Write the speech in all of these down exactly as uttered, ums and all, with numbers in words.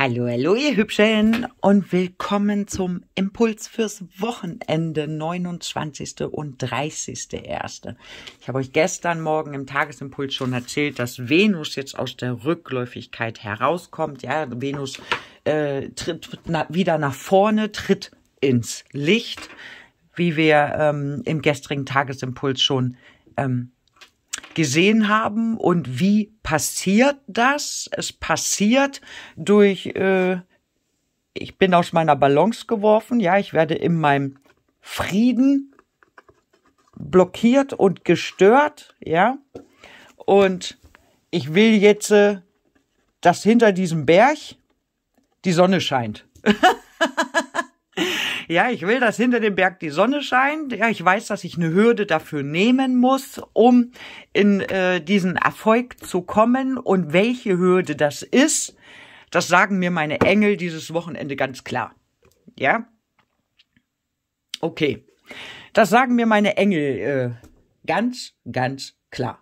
Hallo, hallo ihr Hübschen und willkommen zum Impuls fürs Wochenende neunundzwanzigsten und dreißigsten ersten Ich habe euch gestern Morgen im Tagesimpuls schon erzählt, dass Venus jetzt aus der Rückläufigkeit herauskommt. Ja, Venus äh, tritt na, wieder nach vorne, tritt ins Licht, wie wir ähm, im gestrigen Tagesimpuls schon ähm, gesehen haben. Und wie passiert das? Es passiert durch, äh, ich bin aus meiner Balance geworfen, ja, ich werde in meinem Frieden blockiert und gestört, ja, und ich will jetzt, äh, dass hinter diesem Berg die Sonne scheint. Ja, ich will, dass hinter dem Berg die Sonne scheint. Ja, ich weiß, dass ich eine Hürde dafür nehmen muss, um in äh, diesen Erfolg zu kommen. Und welche Hürde das ist, das sagen mir meine Engel dieses Wochenende ganz klar. Ja? Okay. Das sagen mir meine Engel äh, ganz, ganz klar.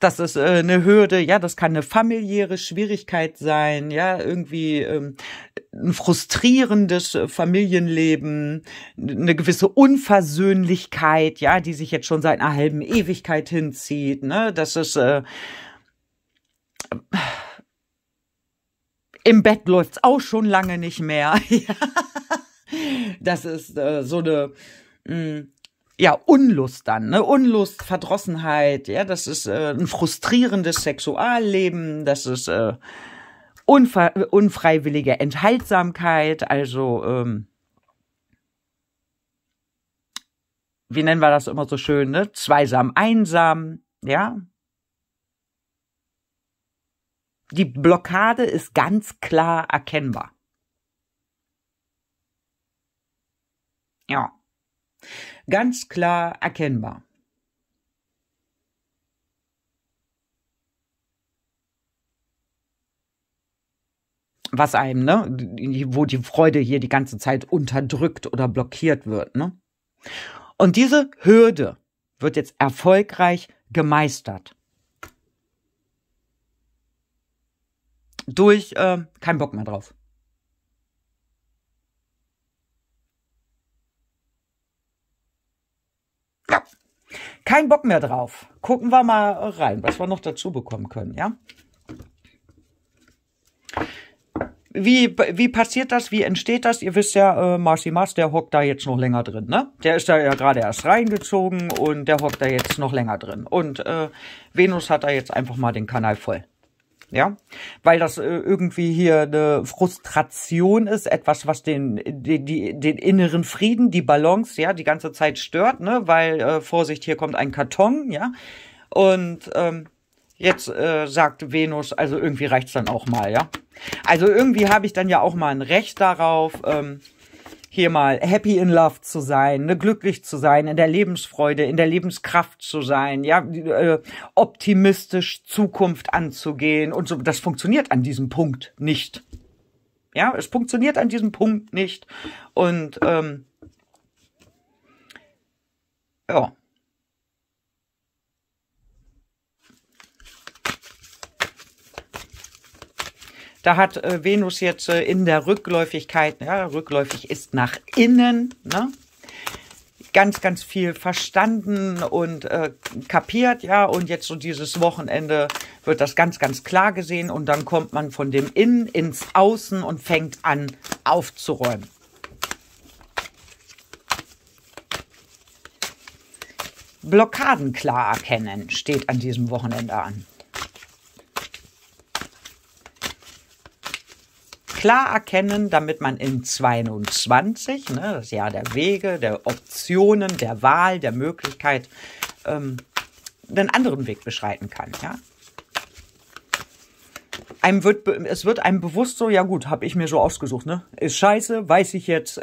Das ist äh, eine Hürde, ja, das kann eine familiäre Schwierigkeit sein, ja, irgendwie ähm, ein frustrierendes Familienleben, eine gewisse Unversöhnlichkeit, ja, die sich jetzt schon seit einer halben Ewigkeit hinzieht, ne, das ist, äh, im Bett läuft's auch schon lange nicht mehr, ja, das ist äh, so eine, mh, ja, Unlust dann, ne? Unlust, Verdrossenheit, ja, das ist äh, ein frustrierendes Sexualleben, das ist äh, unver- unfreiwillige Enthaltsamkeit, also, ähm, wie nennen wir das immer so schön, ne? Zweisam, einsam, ja. Die Blockade ist ganz klar erkennbar. Ja. Ganz klar erkennbar. Was einem, ne, wo die Freude hier die ganze Zeit unterdrückt oder blockiert wird, ne? Und diese Hürde wird jetzt erfolgreich gemeistert. Durch äh, keinen Bock mehr drauf. Kein Bock mehr drauf. Gucken wir mal rein, was wir noch dazu bekommen können, ja? Wie, wie passiert das? Wie entsteht das? Ihr wisst ja, äh, Marcy Mars, der hockt da jetzt noch länger drin, ne? Der ist da ja gerade erst reingezogen und der hockt da jetzt noch länger drin. Und äh, Venus hat da jetzt einfach mal den Kanal voll. Ja, weil das äh, irgendwie hier eine Frustration ist, etwas, was den, die, die, den inneren Frieden, die Balance, ja, die ganze Zeit stört, ne, weil, äh, Vorsicht, hier kommt ein Karton, ja, und ähm, jetzt äh, sagt Venus, also irgendwie reicht's dann auch mal, ja, also irgendwie habe ich dann ja auch mal ein Recht darauf, ähm, hier mal happy in love zu sein, ne, glücklich zu sein, in der Lebensfreude, in der Lebenskraft zu sein, ja, äh, optimistisch Zukunft anzugehen und so. Das funktioniert an diesem Punkt nicht. Ja, es funktioniert an diesem Punkt nicht. Und ähm, ja. Da hat äh, Venus jetzt äh, in der Rückläufigkeit, ja, rückläufig ist nach innen, ne, ganz, ganz viel verstanden und äh, kapiert, ja, und jetzt so dieses Wochenende wird das ganz, ganz klar gesehen und dann kommt man von dem Innen ins Außen und fängt an aufzuräumen. Blockaden klar erkennen steht an diesem Wochenende an. Klar erkennen, damit man in zweiundzwanzig, ne, das Jahr der Wege, der Optionen, der Wahl, der Möglichkeit, ähm, einen anderen Weg beschreiten kann. Ja? Einem wird, es wird einem bewusst so, ja gut, habe ich mir so ausgesucht, ne? Ist scheiße, weiß ich jetzt.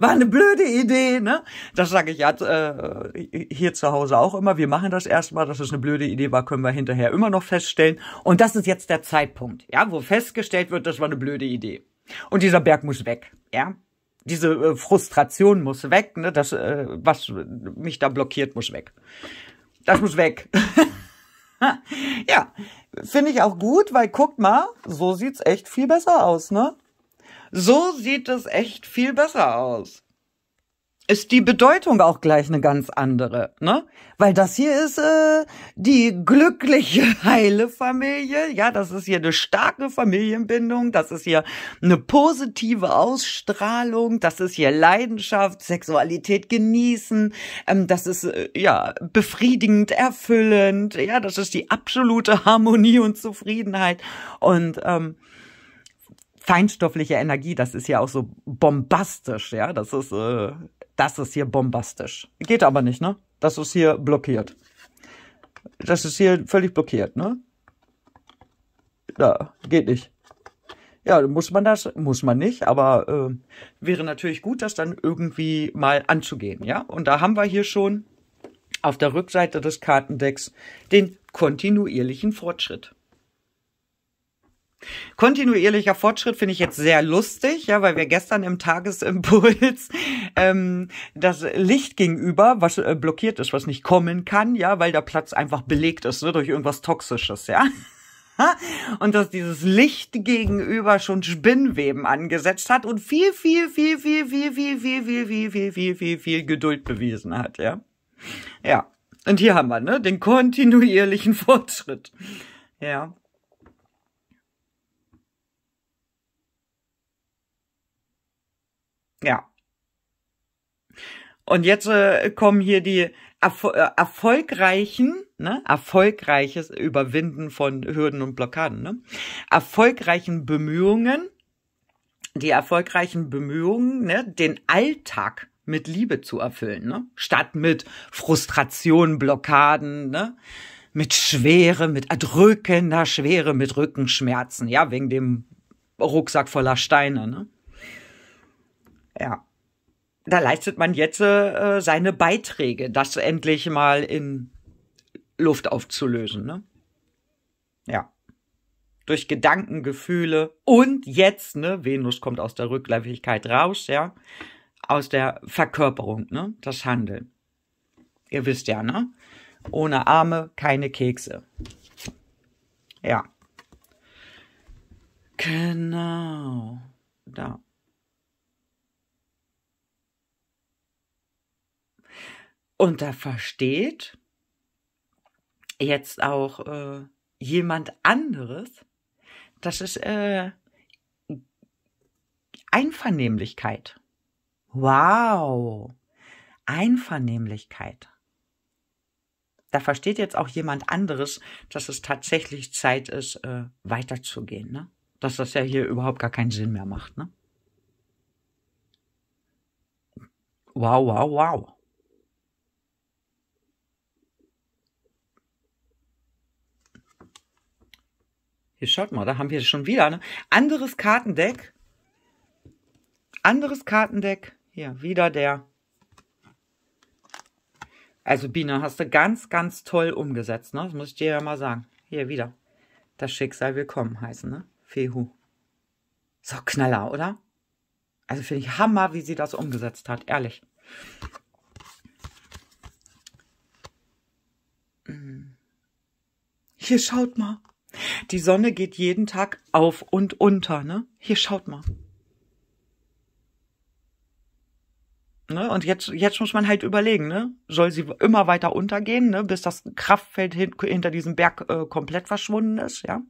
War eine blöde Idee, ne? Das sage ich ja äh, hier zu Hause auch immer. Wir machen das erstmal, dass es eine blöde Idee war, können wir hinterher immer noch feststellen. Und das ist jetzt der Zeitpunkt, ja, wo festgestellt wird, das war eine blöde Idee. Und dieser Berg muss weg, ja. Diese äh, Frustration muss weg, ne? Das, äh, was mich da blockiert, muss weg. Das muss weg. Ja, Finde ich auch gut, weil guckt mal, so sieht es echt viel besser aus, ne? So sieht es echt viel besser aus. Ist die Bedeutung auch gleich eine ganz andere, ne? Weil das hier ist äh, die glückliche, heile Familie. Ja, das ist hier eine starke Familienbindung. Das ist hier eine positive Ausstrahlung. Das ist hier Leidenschaft, Sexualität genießen. Ähm, das ist, äh, ja, befriedigend, erfüllend. Ja, das ist die absolute Harmonie und Zufriedenheit. Und, ähm, feinstoffliche Energie, das ist ja auch so bombastisch, ja, das ist, äh, das ist hier bombastisch. Geht aber nicht, ne? Das ist hier blockiert. Das ist hier völlig blockiert, ne? Da, geht nicht. Ja, muss man das, muss man nicht, aber äh, wäre natürlich gut, das dann irgendwie mal anzugehen, ja? Und da haben wir hier schon auf der Rückseite des Kartendecks den kontinuierlichen Fortschritt. Kontinuierlicher Fortschritt finde ich jetzt sehr lustig, ja, weil wir gestern im Tagesimpuls ähm, das Licht gegenüber, was äh, blockiert ist, was nicht kommen kann, ja, weil der Platz einfach belegt ist, ne, durch irgendwas Toxisches, ja. Und dass dieses Licht gegenüber schon Spinnweben angesetzt hat und viel, viel, viel, viel, viel, viel, viel, viel, viel, viel, viel, viel, viel Geduld bewiesen hat, ja. Ja, und hier haben wir, ne, den kontinuierlichen Fortschritt, ja. Ja. Und jetzt äh, kommen hier die Erfol erfolgreichen, ne, erfolgreiches Überwinden von Hürden und Blockaden, ne? Erfolgreichen Bemühungen, die erfolgreichen Bemühungen, ne, den Alltag mit Liebe zu erfüllen, ne? Statt mit Frustration, Blockaden, ne? Mit Schwere, mit erdrückender Schwere, mit Rückenschmerzen, ja, wegen dem Rucksack voller Steine, ne? Ja, da leistet man jetzt äh, seine Beiträge, das endlich mal in Luft aufzulösen, ne? Ja, durch Gedanken, Gefühle und jetzt, ne, Venus kommt aus der Rückläufigkeit raus, ja, aus der Verkörperung, ne, das Handeln. Ihr wisst ja, ne, ohne Arme keine Kekse. Ja, genau, da. Und da versteht jetzt auch äh, jemand anderes, das ist äh, Einvernehmlichkeit. Wow, Einvernehmlichkeit. Da versteht jetzt auch jemand anderes, dass es tatsächlich Zeit ist, äh, weiterzugehen, ne? Dass das ja hier überhaupt gar keinen Sinn mehr macht, ne? Wow, wow, wow. Schaut mal, da haben wir schon wieder, ne? Anderes Kartendeck. Anderes Kartendeck. Hier, wieder der. Also, Bina, hast du ganz, ganz toll umgesetzt, ne? Das muss ich dir ja mal sagen. Hier, wieder. Das Schicksal willkommen heißen, ne? Fehu. So, Knaller, oder? Also, finde ich Hammer, wie sie das umgesetzt hat. Ehrlich. Hier, schaut mal. Die Sonne geht jeden Tag auf und unter, ne? Hier, schaut mal. Ne? Und jetzt, jetzt muss man halt überlegen, ne? Soll sie immer weiter untergehen, ne? Bis das Kraftfeld hin, hinter diesem Berg äh, komplett verschwunden ist, ja?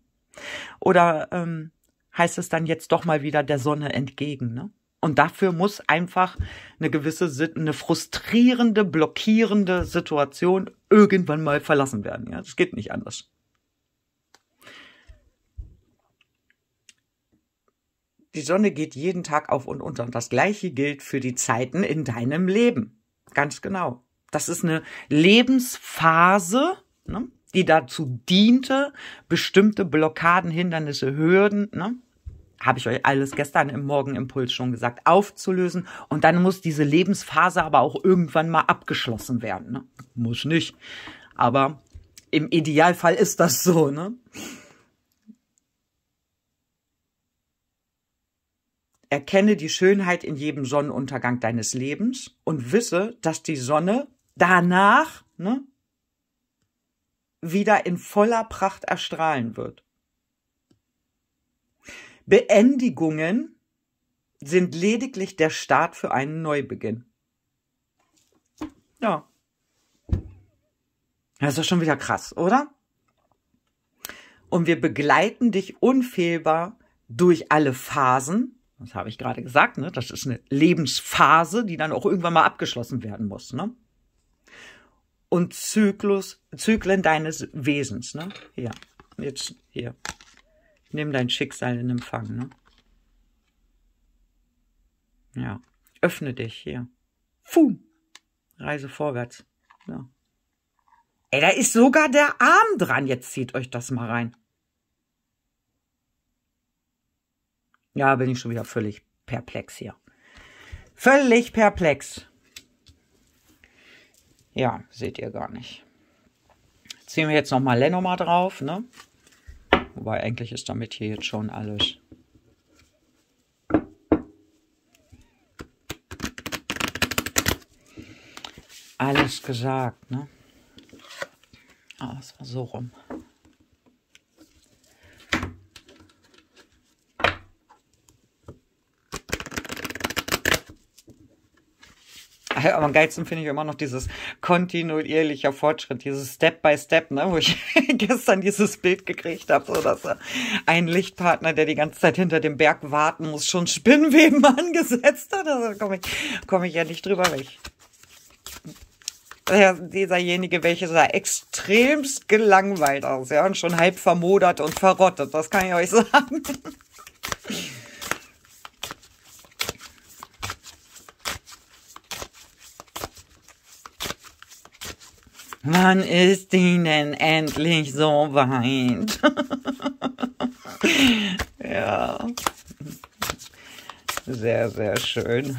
Oder ähm, heißt es dann jetzt doch mal wieder der Sonne entgegen, ne? Und dafür muss einfach eine gewisse, eine frustrierende, blockierende Situation irgendwann mal verlassen werden, ja? Das geht nicht anders. Die Sonne geht jeden Tag auf und unter. Und das Gleiche gilt für die Zeiten in deinem Leben. Ganz genau. Das ist eine Lebensphase, ne, die dazu diente, bestimmte Blockaden, Hindernisse, Hürden, ne, habe ich euch alles gestern im Morgenimpuls schon gesagt, aufzulösen. Und dann muss diese Lebensphase aber auch irgendwann mal abgeschlossen werden, ne? Muss nicht. Aber im Idealfall ist das so, ne? Erkenne die Schönheit in jedem Sonnenuntergang deines Lebens und wisse, dass die Sonne danach, ne, wieder in voller Pracht erstrahlen wird. Beendigungen sind lediglich der Start für einen Neubeginn. Ja. Das ist doch schon wieder krass, oder? Und wir begleiten dich unfehlbar durch alle Phasen. Das habe ich gerade gesagt, ne? Das ist eine Lebensphase, die dann auch irgendwann mal abgeschlossen werden muss, ne? Und Zyklus, Zyklen deines Wesens, ne? Hier, jetzt hier. Nimm dein Schicksal in Empfang, ne? Ja, öffne dich hier. Puh. Reise vorwärts. Ja. Ey, da ist sogar der Arm dran. Jetzt zieht euch das mal rein. Ja, bin ich schon wieder völlig perplex hier. Völlig perplex. Ja, seht ihr gar nicht. Ziehen wir jetzt nochmal Lenoma drauf, ne? Wobei eigentlich ist damit hier jetzt schon alles. Alles gesagt, ne? Ah, es war so rum. Am geilsten finde ich immer noch dieses kontinuierlicher Fortschritt, dieses Step by Step, ne, wo ich gestern dieses Bild gekriegt habe, so dass ein Lichtpartner, der die ganze Zeit hinter dem Berg warten muss, schon Spinnweben angesetzt hat. Da komme ich, komm ich ja nicht drüber weg. Ja, dieserjenige, welcher sah extremst gelangweilt aus, ja, und schon halb vermodert und verrottet, das kann ich euch sagen. Wann ist die denn endlich so weit? Ja. Sehr, sehr schön.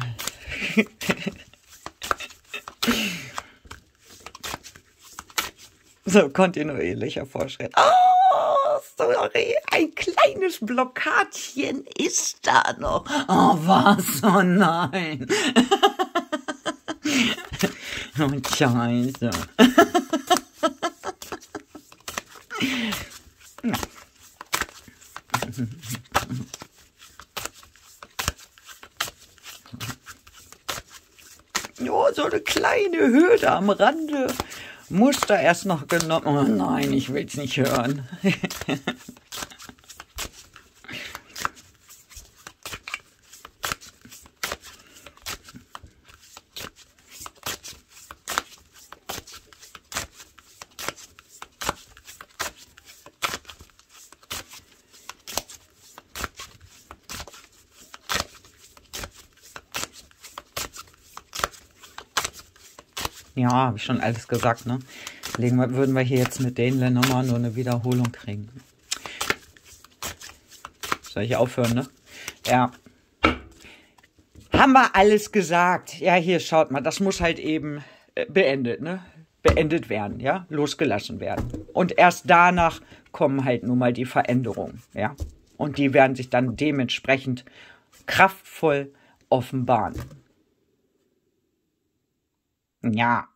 So, kontinuierlicher Fortschritt. Oh, sorry. Ein kleines Blockadchen ist da noch. Oh, was? Oh nein. Oh, Scheiße. Oh, so eine kleine Höhle am Rande. Muss da erst noch genommen. Oh nein, ich will's nicht hören. Ja, habe ich schon alles gesagt, ne? Legen wir, würden wir hier jetzt mit den Lennoman nur eine Wiederholung kriegen. Soll ich aufhören, ne? Ja. Haben wir alles gesagt? Ja, hier, schaut mal, das muss halt eben beendet, ne? Beendet werden, ja? Losgelassen werden. Und erst danach kommen halt nun mal die Veränderungen, ja? Und die werden sich dann dementsprechend kraftvoll offenbaren. Ja.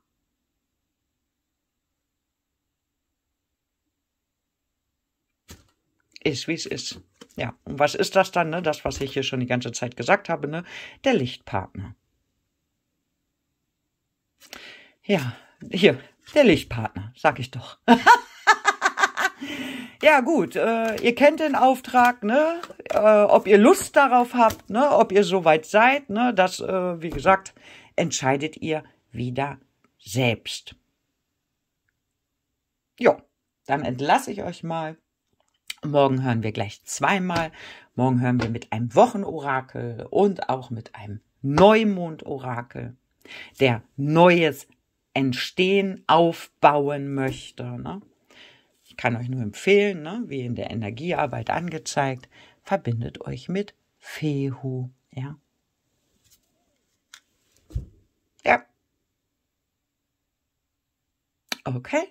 Ist, wie es ist. Ja, und was ist das dann, ne? Das, was ich hier schon die ganze Zeit gesagt habe, ne? Der Lichtpartner. Ja, hier, der Lichtpartner, sag ich doch. Ja, gut, äh, ihr kennt den Auftrag, ne? Äh, ob ihr Lust darauf habt, ne? Ob ihr soweit seid, ne? Das, äh, wie gesagt, entscheidet ihr wieder selbst. Jo, dann entlasse ich euch mal. Morgen hören wir gleich zweimal. Morgen hören wir mit einem Wochenorakel und auch mit einem Neumondorakel, der Neues entstehen, aufbauen möchte, ne? Ich kann euch nur empfehlen, ne? Wie in der Energiearbeit angezeigt, verbindet euch mit Fehu, ja. Ja. Okay,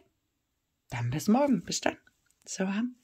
dann bis morgen. Bis dann. So haben.